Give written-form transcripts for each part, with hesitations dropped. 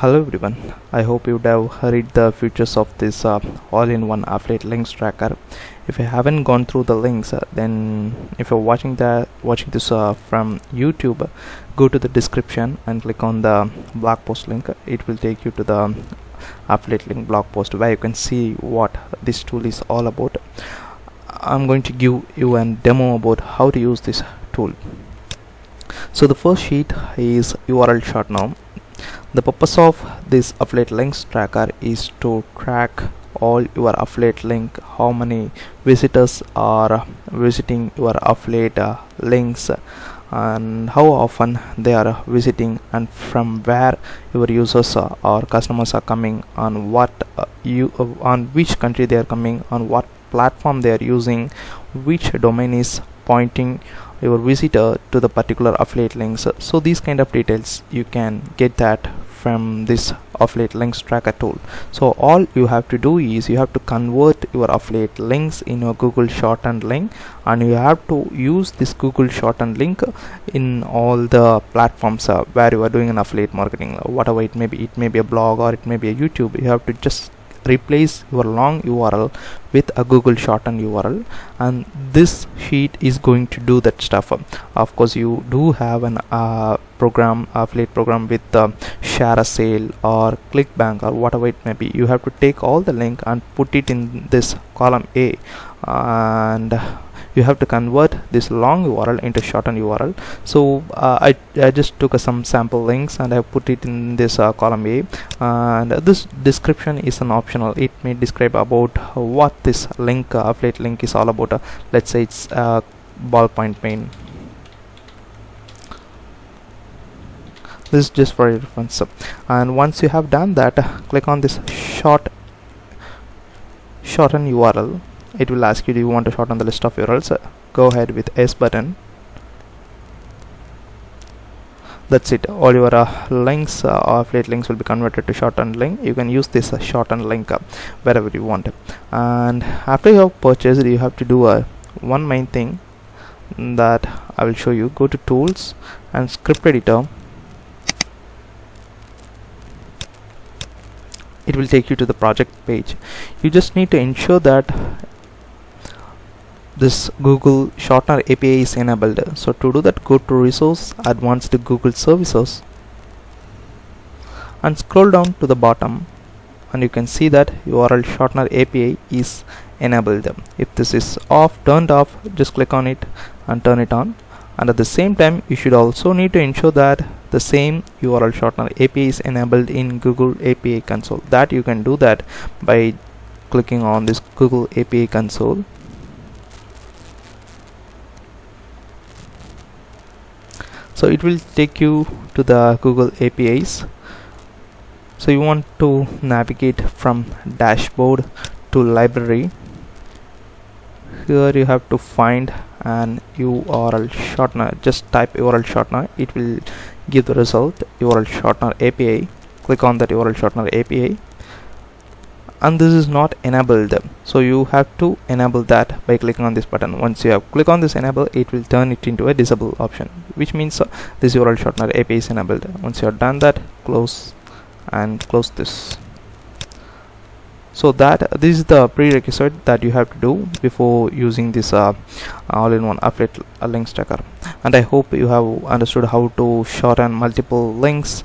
Hello everyone, I hope you have read the features of this all-in-one affiliate links tracker. If you haven't gone through the links, then if you're watching this from YouTube, go to the description and click on the blog post link. It will take you to the affiliate link blog post where you can see what this tool is all about. I'm going to give you a demo about how to use this tool. So the first sheet is URL short now. The purpose of this affiliate links tracker is to track all your affiliate link, how many visitors are visiting your affiliate links and how often they are visiting, and from where your users or customers are coming, on what on which country they are coming, on what platform they are using, which domain is pointing your visitor to the particular affiliate links. So these kind of details you can get that from this affiliate links tracker tool. So all you have to do is you have to convert your affiliate links in a Google shortened link, and you have to use this Google shortened link in all the platforms where you are doing an affiliate marketing, whatever it may be. It may be a blog or it may be a YouTube. You have to just replace your long URL with a Google shortened URL, and this sheet is going to do that stuff. Of course, you do have an affiliate program with ShareASale or Clickbank or whatever it may be. You have to take all the link and put it in this column A, and you have to convert this long URL into shortened URL. So I just took some sample links and I put it in this column A, and this description is an optional. It may describe about what this link affiliate link is all about. Let's say it's ballpoint pen. This is just for reference. And once you have done that, click on this shortened URL. It will ask you, do you want to shorten the list of URLs? Go ahead with S button. That's it. All your links or affiliate links will be converted to shortened link. You can use this shortened link wherever you want. And after you have purchased, you have to do one main thing that I will show you. Go to tools and script editor. It will take you to the project page. You just need to ensure that this Google shortener API is enabled. So to do that, go to resource, advanced Google services, and scroll down to the bottom, and you can see that URL shortener API is enabled. If this is off, turned off, just click on it and turn it on. And at the same time, you should also need to ensure that the same URL shortener API is enabled in Google API console. That you can do that by clicking on this Google API console. So it will take you to the Google APIs. So you want to navigate from dashboard to library. Here you have to find an URL shortener. Just type URL shortener. It will give the result, URL shortener API. Click on that URL shortener API, and this is not enabled, so you have to enable that by clicking on this button. Once you have click on this enable, it will turn it into a disable option, which means this URL shortener API is enabled. Once you have done that, close and close this. So this is the prerequisite that you have to do before using this all-in-one affiliate links tracker. And I hope you have understood how to shorten multiple links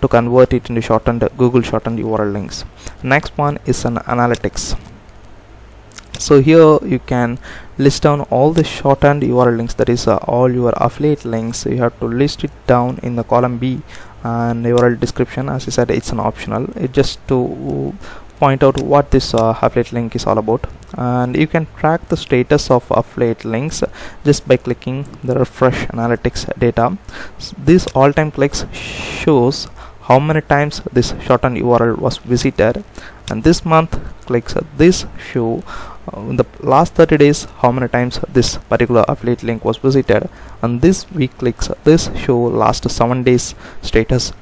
to convert it into shortened Google shortened URL links. Next one is an analytics. So here you can list down all the shortened URL links, that is all your affiliate links. You have to list it down in the column B, and URL description, as I said, it's an optional. It just to point out what this affiliate link is all about. And you can track the status of affiliate links just by clicking the refresh analytics data. This all time clicks shows how many times this shortened URL was visited, and this month clicks this show in the last 30 days how many times this particular affiliate link was visited, and this week clicks this show last 7 days status.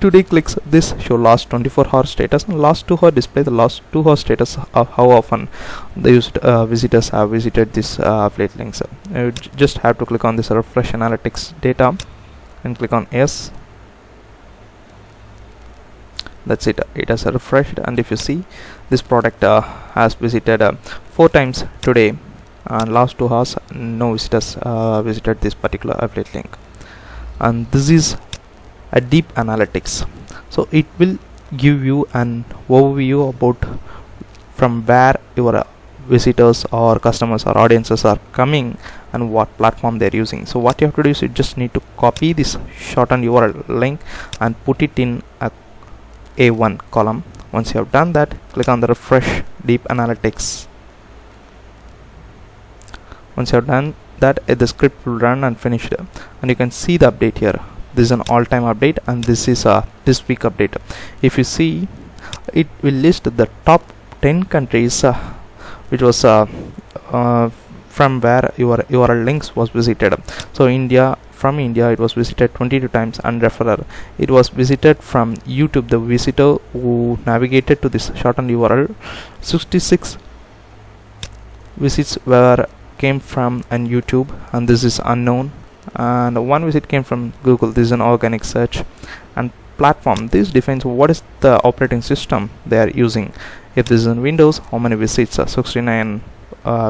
Today clicks this show last 24-hour status, and last 2-hour display the last 2-hour status of how often the visitors have visited this affiliate links. You just have to click on this refresh analytics data and click on yes. That's it, it has refreshed, and if you see, this product has visited 4 times today, and last 2 hours no visitors visited this particular affiliate link. And this is a deep analytics, so it will give you an overview about from where your visitors or customers or audiences are coming and what platform they're using. So what you have to do is you just need to copy this shortened URL link and put it in a A1 column. Once you have done that, click on the refresh deep analytics. Once you have done that, the script will run and finish it, and you can see the update here. This is an all-time update, and this is a this week update. If you see, it will list the top 10 countries which was from where your URL links was visited. So India, from India it was visited 22 times, and referrer, it was visited from YouTube. The visitor who navigated to this shortened URL, 66 visits were came from on YouTube, and this is unknown, and 1 visit came from Google. This is an organic search. And platform, this defines what is the operating system they are using. If this is in Windows, how many visits? 69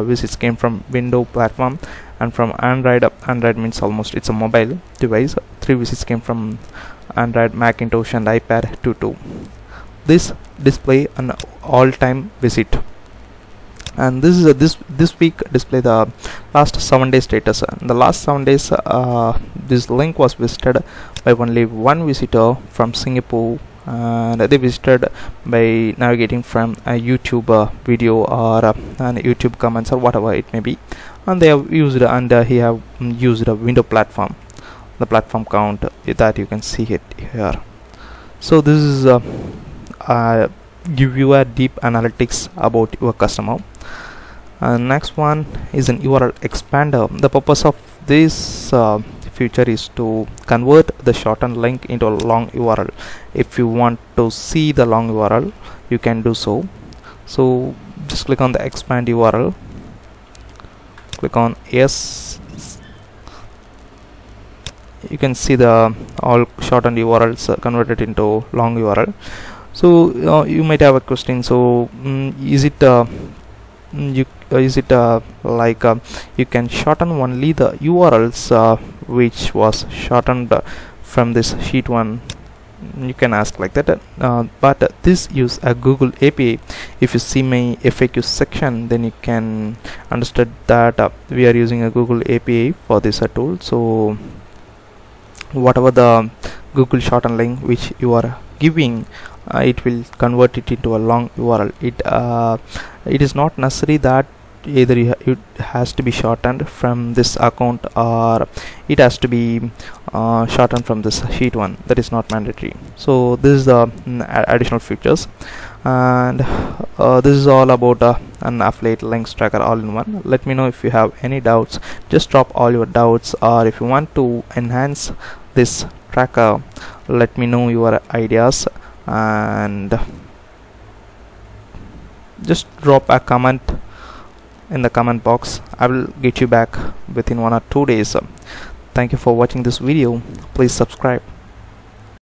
visits came from Windows platform, and from Android, Android means almost it's a mobile device, 3 visits came from Android, Macintosh and iPad 2. This display an all-time visit, and this is a this week display the last 7-day status. In the last 7 days this link was visited by only 1 visitor from Singapore, and they visited by navigating from a YouTube video or an YouTube comments or whatever it may be, and they have used he have used a window platform, the platform count that you can see it here. So this is give you a deep analytics about your customer. Next one is an URL expander. The purpose of this feature is to convert the shortened link into a long URL. If you want to see the long URL, you can do so. So just click on the expand URL, click on yes. You can see the all shortened URLs converted into long URL. So you might have a question. So is it you can shorten only the URLs which was shortened from this sheet 1? You can ask like that, but this use a Google API. If you see my FAQ section, then you can understand that we are using a Google API for this tool. So whatever the Google shortened link which you are giving, it will convert it into a long URL. It is not necessary that either it has to be shortened from this account or it has to be shortened from this sheet 1. That is not mandatory. So this is the additional features, and this is all about an affiliate links tracker all-in-one. Let me know if you have any doubts. Just drop all your doubts, or if you want to enhance this tracker, let me know your ideas, and just drop a comment in the comment box. I will get you back within 1 or 2 days. Thank you for watching this video. Please subscribe.